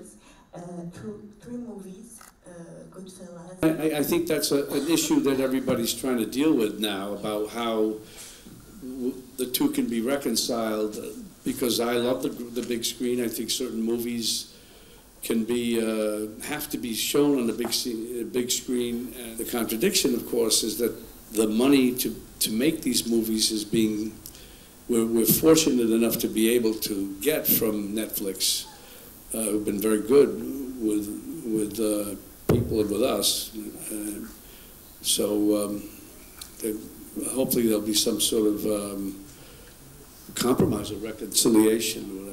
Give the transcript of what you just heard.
was three movies, Goodfellas. I think that's an issue that everybody's trying to deal with now, about how the two can be reconciled, because I love the big screen. I think certain movies can be, have to be shown on the big screen. The contradiction, of course, is that the money to make these movies is being, we're fortunate enough to be able to get from Netflix, who've been very good with people and with us. Hopefully there'll be some sort of compromise or reconciliation.